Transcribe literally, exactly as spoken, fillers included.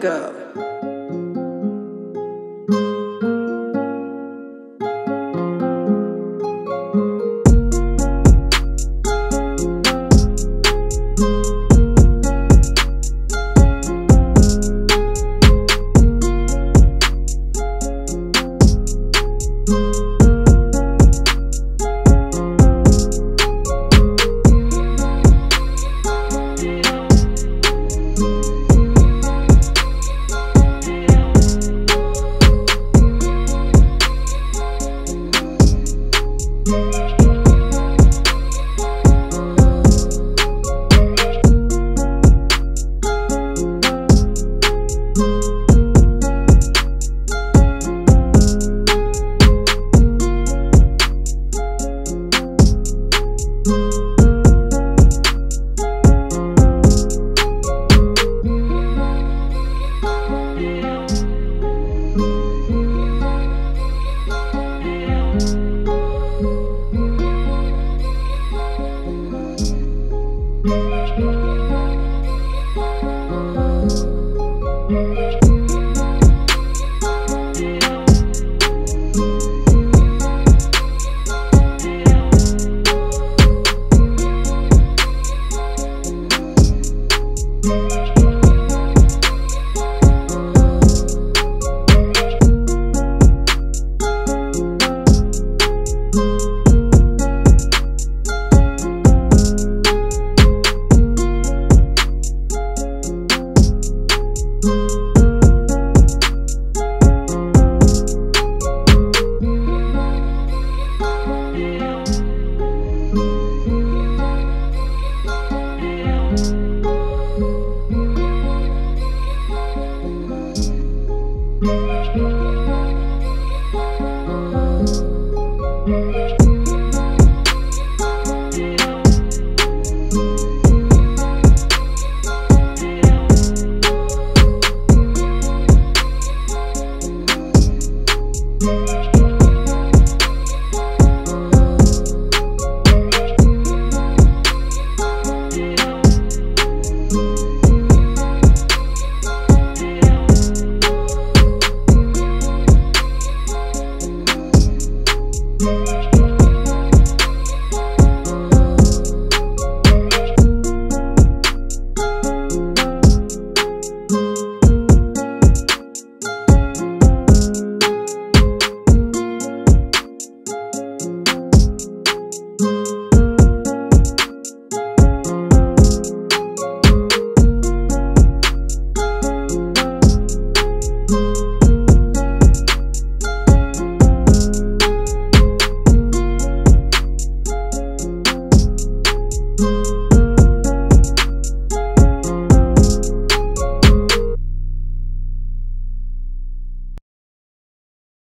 go. Yeah.